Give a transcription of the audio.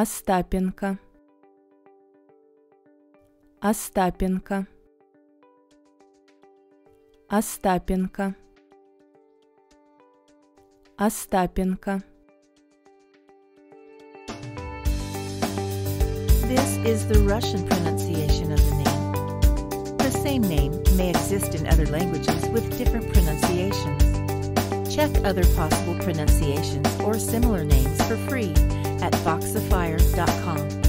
Остапенко, Остапенко, Остапенко, Остапенко. This is the Russian pronunciation of the name. The same name may exist in other languages with different pronunciations. Check other possible pronunciations or similar names for free at voxafire.com.